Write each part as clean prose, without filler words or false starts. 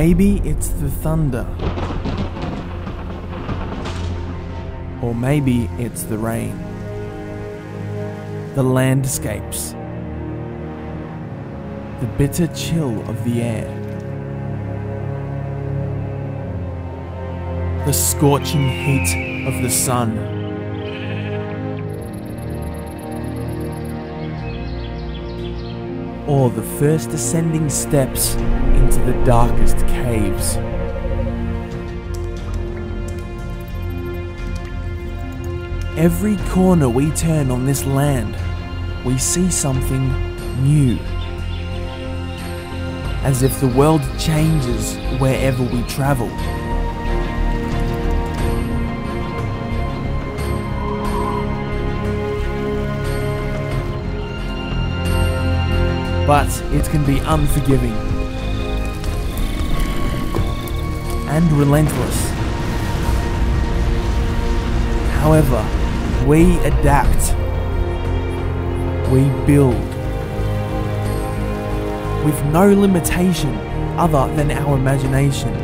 Maybe it's the thunder. Or maybe it's the rain. The landscapes. The bitter chill of the air. The scorching heat of the sun. Or the first ascending steps into the darkest caves. Every corner we turn on this land, we see something new. As if the world changes wherever we travel. But it can be unforgiving and relentless. However, we adapt, we build, with no limitation other than our imagination.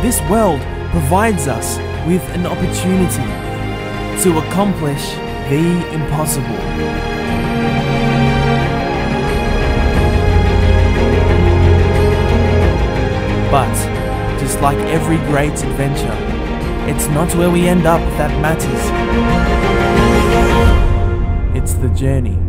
This world provides us with an opportunity to accomplish the impossible. But, just like every great adventure, it's not where we end up that matters. It's the journey.